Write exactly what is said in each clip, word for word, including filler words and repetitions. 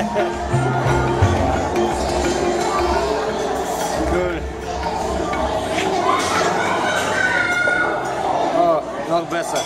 Cool. Oh, noch besser.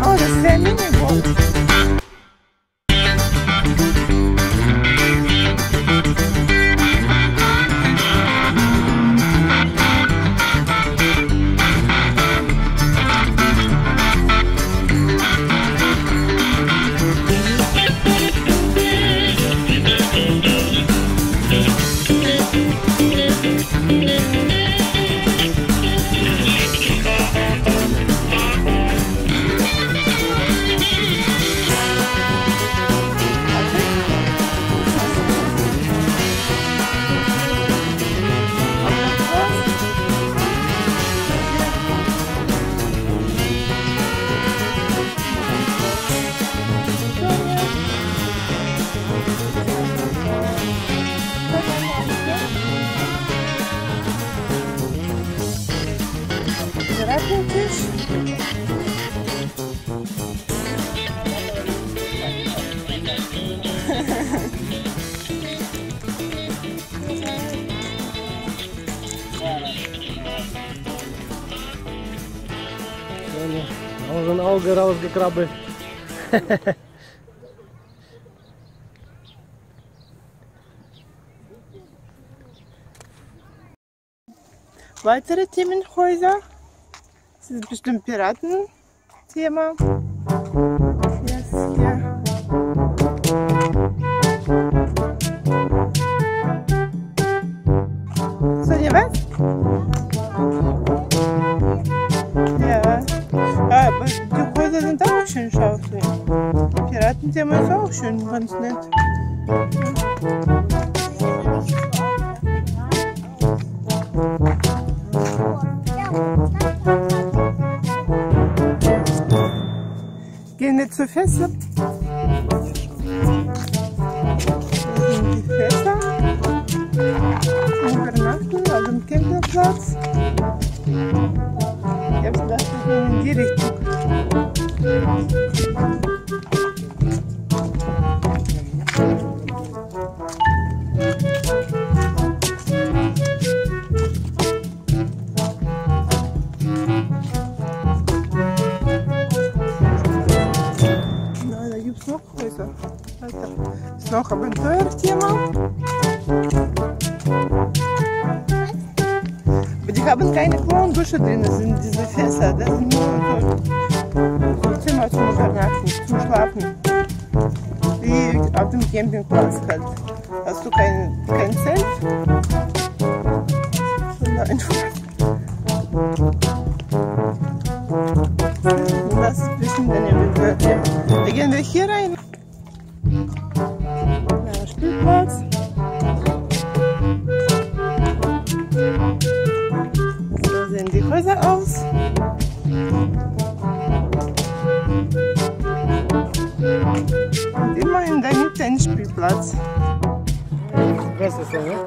Oh, das ist sehr mini-groß. Aus dem Auge rausgekrabbelt. Weitere Themenhäuser. Das ist bestimmt Piratenthema. Yes, yeah. So, hier was? Ja, was? Aber die Häuser sind auch schön schaufelig. Die Piratenthema ist auch schön, ganz nett. Gehen nicht zu fest. Das sind die Fässer. Zum Übernachten auf dem Campingplatz. Ich hab's gedacht, ich bin in die Richtung. Ist noch ein Abenteuerthema. Aber die haben keine klaren Dusche drin, das sind diese Fässer, das sind nur so, so Zimmer zum Übernachten, zum Schlafen. Wie auf dem Campingplatz halt. Hast du kein, kein Zelt? Nein. Das ist bestimmt ein Abenteuerthema. Da gehen wir hier rein. Spielplatz. So sehen die Häuser aus. Und immer in der Mitte ein Spielplatz. Das ist besser so, ne?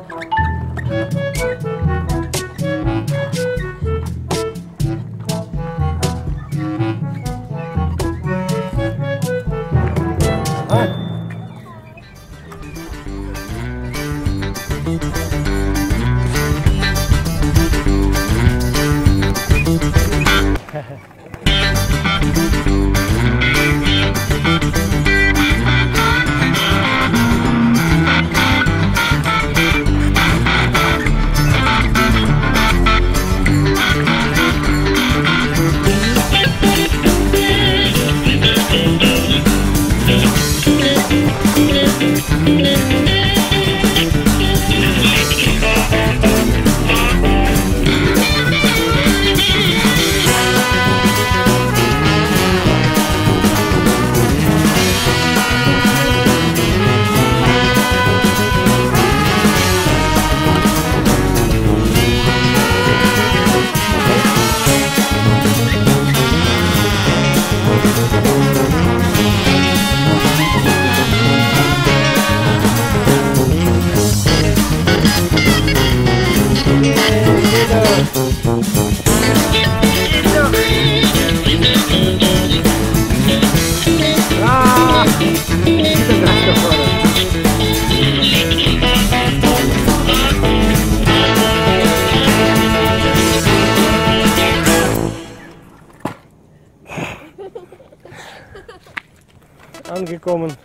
Aangekomen.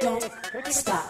Don't stop.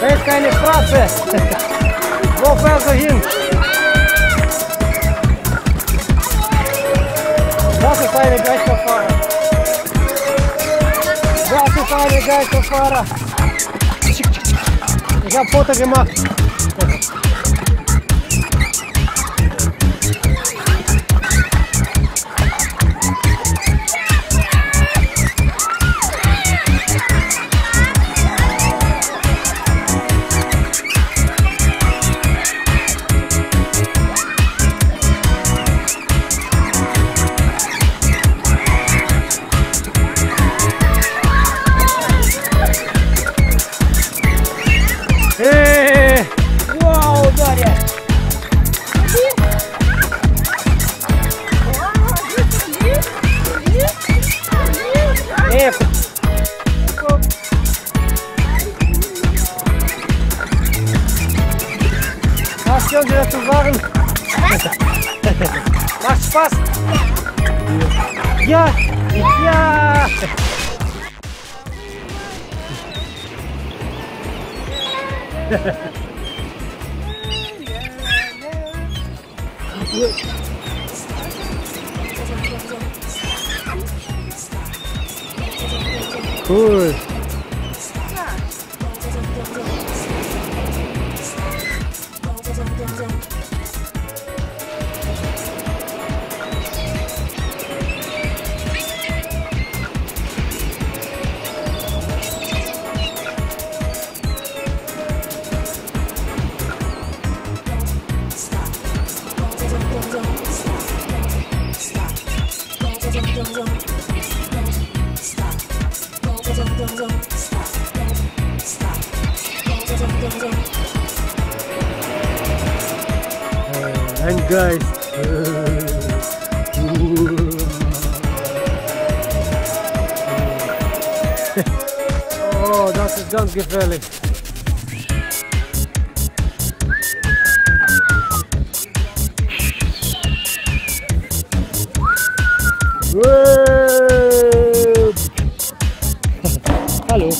Wees keine Straße! Wo fährst du hin? Das ist eine Geisterfahrer! Das ist eine Geisterfahrer! Ich hab Foto gemacht! Was können Sie dazu sagen? Macht Spaß? Ja! Ja! Cool! And guys, oh, das ist ganz gefährlich. Hallo.